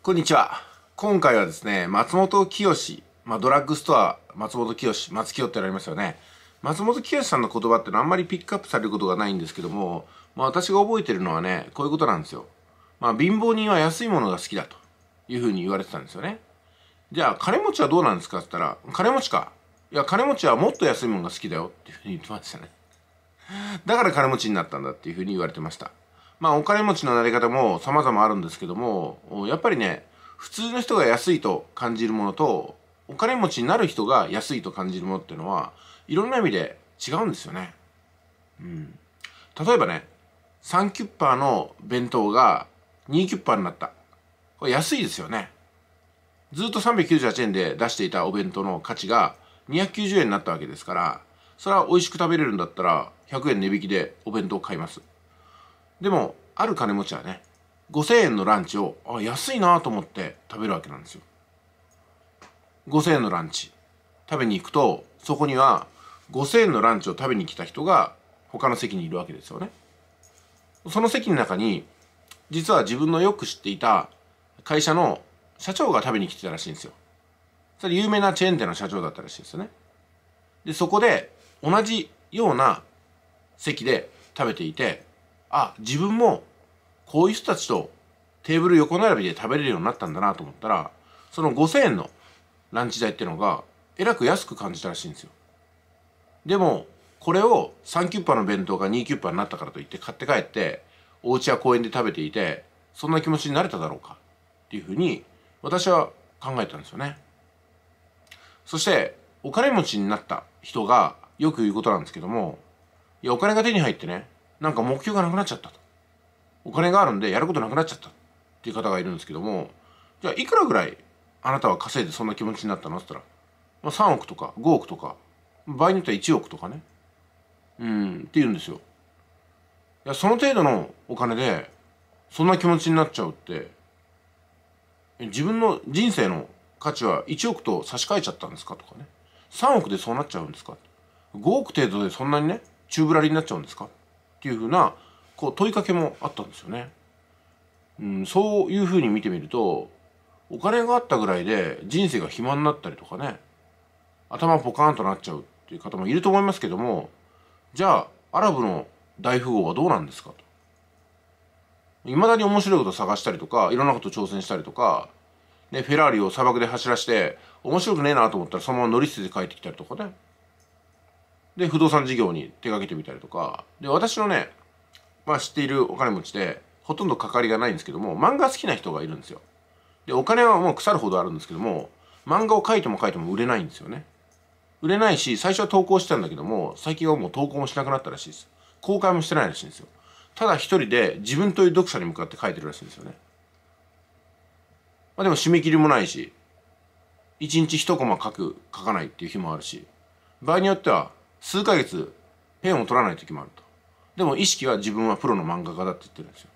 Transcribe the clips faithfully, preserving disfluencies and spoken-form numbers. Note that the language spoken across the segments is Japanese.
こんにちは。今回はですね、松本清、まあ、ドラッグストア、松本清、松清ってありますよね。松本清さんの言葉ってのはあんまりピックアップされることがないんですけども、まあ、私が覚えてるのはね、こういうことなんですよ。まあ、貧乏人は安いものが好きだというふうに言われてたんですよね。じゃあ、金持ちはどうなんですかって言ったら、金持ちか。いや、金持ちはもっと安いものが好きだよっていうふうに言ってましたね。だから金持ちになったんだっていうふうに言われてました。まあ、お金持ちのなり方も様々あるんですけども、やっぱりね、普通の人が安いと感じるものと、お金持ちになる人が安いと感じるものっていうのは、いろんな意味で違うんですよね。うん。例えばね、さんキュッパーの弁当がにキュッパーになった。これ安いですよね。ずっとさんびゃくきゅうじゅうはちえんで出していたお弁当の価値がにひゃくきゅうじゅうえんになったわけですから、それは美味しく食べれるんだったらひゃくえん値引きでお弁当を買います。でも、ある金持ちはね、ごせんえんのランチを、あ、安いなと思って食べるわけなんですよ。ごせんえんのランチ。食べに行くと、そこにはごせんえんのランチを食べに来た人が他の席にいるわけですよね。その席の中に、実は自分のよく知っていた会社の社長が食べに来てたらしいんですよ。それ有名なチェーン店の社長だったらしいですよね。で、そこで同じような席で食べていて、あ、自分もこういう人たちとテーブル横並びで食べれるようになったんだなと思ったら、そのごせんえんのランチ代っていうのがえらく安く感じたらしいんですよ。でも、これをさんキュッパの弁当がにキュッパになったからといって買って帰って、お家や公園で食べていて、そんな気持ちになれただろうかっていうふうに私は考えたんですよね。そして、お金持ちになった人がよく言うことなんですけども、いや、お金が手に入ってね、なんか目標がなくなっちゃったと。お金があるんでやることなくなっちゃったっていう方がいるんですけども、じゃあいくらぐらいあなたは稼いでそんな気持ちになったのって言ったら、さんおくとかごおくとか、場合によってはいちおくとかね、うんって言うんですよ。いや、その程度のお金でそんな気持ちになっちゃうって、自分の人生の価値はいちおくと差し替えちゃったんですかとかね、さんおくでそうなっちゃうんですか、ごおく程度でそんなにね、宙ぶらりになっちゃうんですかっていうふうな、こう問いかけもあったんですよね。うん、そういうふうに見てみると、お金があったぐらいで人生が暇になったりとかね、頭ポカーンとなっちゃうっていう方もいると思いますけども、じゃあアラブの大富豪はどうなんですかと。いまだに面白いことを探したりとか、いろんなこと挑戦したりとか、ね、フェラーリを砂漠で走らして、面白くねえなと思ったらそのまま乗り捨てて帰ってきたりとかね。で、不動産事業に手掛けてみたりとか。で、私のね、まあ知っているお金持ちで、ほとんど関わりがないんですけども、漫画好きな人がいるんですよ。で、お金はもう腐るほどあるんですけども、漫画を描いても描いても売れないんですよね。売れないし、最初は投稿してたんだけども、最近はもう投稿もしなくなったらしいです。公開もしてないらしいんですよ。ただ一人で自分という読者に向かって描いてるらしいんですよね。まあでも締め切りもないし、一日一コマ描く、描かないっていう日もあるし、場合によっては、数ヶ月ペンを取らない時もあると。でも意識は自分はプロの漫画家だって言ってるんですよ。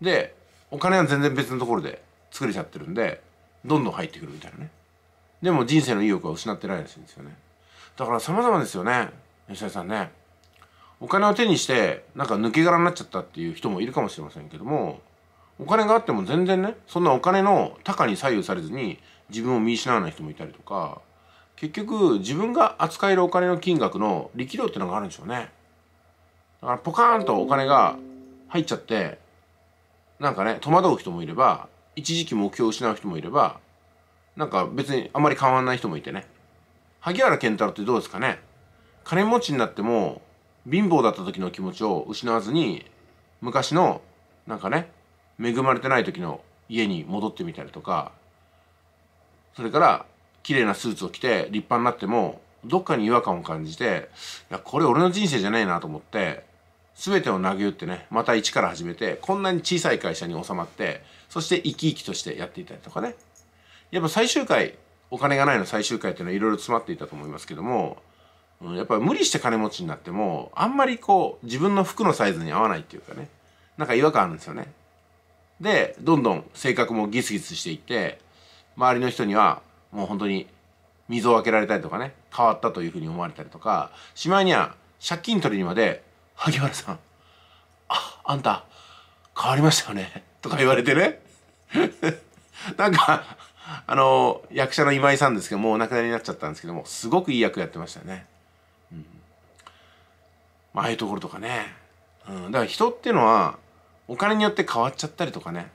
で、お金は全然別のところで作れちゃってるんで、どんどん入ってくるみたいなね。でも人生の意欲は失ってないらしいんですよね。だから様々ですよね、吉田さんね。お金を手にしてなんか抜け殻になっちゃったっていう人もいるかもしれませんけども、お金があっても全然ね、そんなお金の高に左右されずに自分を見失わない人もいたりとか、結局、自分が扱えるお金の金額の力量ってのがあるんでしょうね。だから、ポカーンとお金が入っちゃって、なんかね、戸惑う人もいれば、一時期目標を失う人もいれば、なんか別にあまり変わんない人もいてね。萩原健太郎ってどうですかね。金持ちになっても、貧乏だった時の気持ちを失わずに、昔の、なんかね、恵まれてない時の家に戻ってみたりとか、それから、綺麗なスーツを着て立派になっても、どっかに違和感を感じて、いや、これ俺の人生じゃないなと思って、全てをなげうってね、また一から始めて、こんなに小さい会社に収まって、そして生き生きとしてやっていたりとかね。やっぱ最終回、お金がないの最終回っていうのはいろいろ詰まっていたと思いますけども、やっぱり無理して金持ちになっても、あんまりこう、自分の服のサイズに合わないっていうかね、なんか違和感あるんですよね。で、どんどん性格もギスギスしていって、周りの人には、もう本当に溝を開けられたりとかね、変わったというふうに思われたりとか、しまいには借金取りにまで、萩原さん、あ、あんた変わりましたよねとか言われてねなんかあの役者の今井さんですけどもうお亡くなりになっちゃったんですけども、すごくいい役やってましたよね。うん、まあ、ああいうところとかね、うん、だから人っていうのはお金によって変わっちゃったりとかね、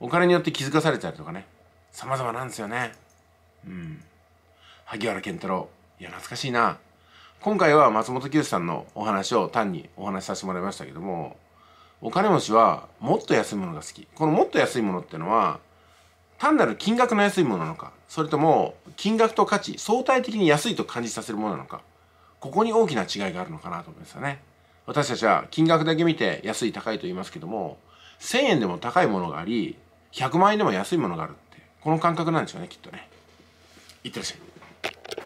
お金によって気づかされたりとかね、様々なんですよね。うん、萩原健太郎、いや懐かしいな。今回は松本清さんのお話を単にお話しさせてもらいましたけども、お金持ちはもっと安いものが好き。このもっと安いものっていうのは単なる金額の安いものなのか、それとも金額と価値相対的に安いと感じさせるものなのか、ここに大きな違いがあるのかなと思いますよね。私たちは金額だけ見て安い高いと言いますけども、せんえんでも高いものがありひゃくまんえんでも安いものがあるって、この感覚なんでしょうねきっとね。いってらっしゃい。